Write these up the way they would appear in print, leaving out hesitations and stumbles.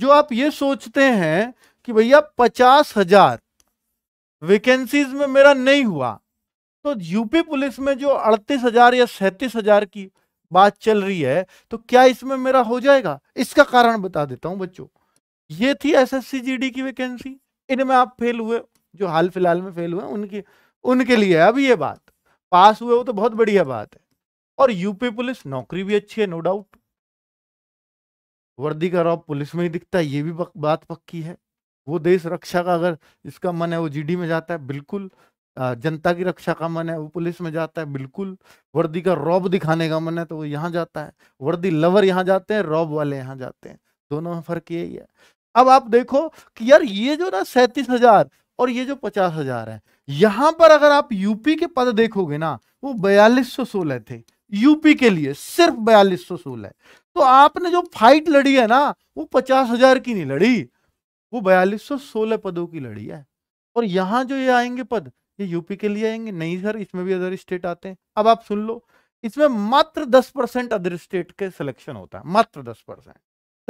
जो आप ये सोचते हैं कि भैया 50,000 वैकेंसीज में मेरा नहीं हुआ, तो यूपी पुलिस में जो 38,000 या 37,000 की बात चल रही है, तो क्या इसमें मेरा हो जाएगा? इसका कारण बता देता हूं बच्चों। ये थी एसएससी जीडी की वैकेंसी, इनमें आप फेल हुए, जो हाल फिलहाल में फेल हुए उनके लिए अब ये बात, पास हुए हो तो बहुत बढ़िया बात है। और यूपी पुलिस नौकरी भी अच्छी है, नो डाउट, वर्दी का रॉब पुलिस में ही दिखता है, ये भी बात पक्की है। वो देश रक्षा का अगर इसका मन है वो जीडी में जाता है, बिल्कुल। जनता की रक्षा का मन है वो पुलिस में जाता है, बिल्कुल। वर्दी का रॉब दिखाने का मन है तो वो यहाँ जाता है, वर्दी लवर यहाँ जाते हैं, रॉब वाले यहाँ जाते हैं, दोनों में फर्क यही है। अब आप देखो कि यार ये जो ना 37,000 और ये जो 50,000 है, यहाँ पर अगर आप यूपी के पद देखोगे ना, वो 4216 थे यूपी के लिए, सिर्फ 4216। तो आपने जो फाइट लड़ी है ना वो 50,000 की नहीं लड़ी, वो 4216 पदों की लड़ी है। और यहाँ जो ये आएंगे पद, ये यूपी के लिए आएंगे? नहीं सर, इसमें भी अदर स्टेट आते हैं। अब आप सुन लो, इसमें मात्र 10% अदर स्टेट के सिलेक्शन होता है, मात्र 10%।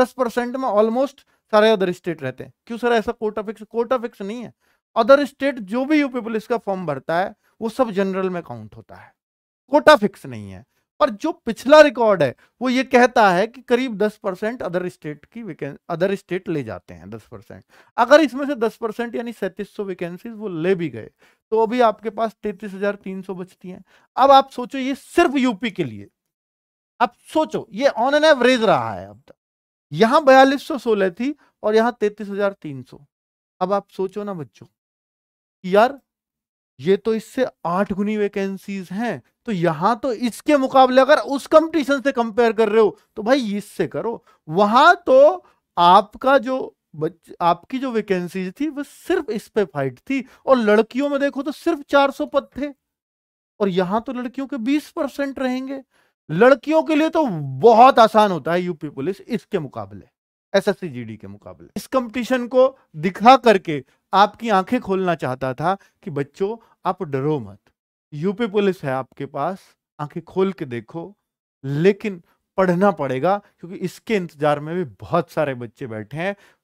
10% में ऑलमोस्ट सारे अदर स्टेट रहते हैं। क्यों सर ऐसा कोटा फिक्स नहीं है? अदर स्टेट जो भी यूपी पुलिस का फॉर्म भरता है वो सब जनरल में काउंट होता है, कोटा फिक्स नहीं है। पर जो पिछला रिकॉर्ड है वो ये कहता है कि करीब 10% अदर स्टेट ले जाते हैं। 10% अगर इसमें से 10% यानी 3700 वैकेंसीज वो ले भी गए तो अभी आपके पास 33,300 बचती हैं। अब आप सोचो ये सिर्फ यूपी के लिए, आप सोचो ये ऑन एन एवरेज रहा है अब तक। यहाँ 4216 थी और यहाँ 33,300। अब आप सोचो ना बच्चों यार ये तो इससे 8 गुनी वैकेंसीज हैं, तो यहाँ तो इसके मुकाबले अगर उस कंपटीशन से कंपेयर कर रहे हो तो भाई इससे करो। वहां तो आपका जो आपकी जो वैकेंसीज थी वो सिर्फ इस पे फाइट थी, और लड़कियों में देखो तो सिर्फ 400 पद थे, और यहाँ तो लड़कियों के 20% रहेंगे। लड़कियों के लिए तो बहुत आसान होता है यूपी पुलिस इसके मुकाबले, एसएससी जीडी के मुकाबले। इस कंपटीशन को दिखा करके आपकी आंखें खोलना चाहता था कि बच्चों आप डरो मत, यूपी पुलिस है आपके पास, आंखें खोल के देखो। लेकिन पढ़ना पड़ेगा क्योंकि इसके इंतजार में भी बहुत सारे बच्चे बैठे हैं।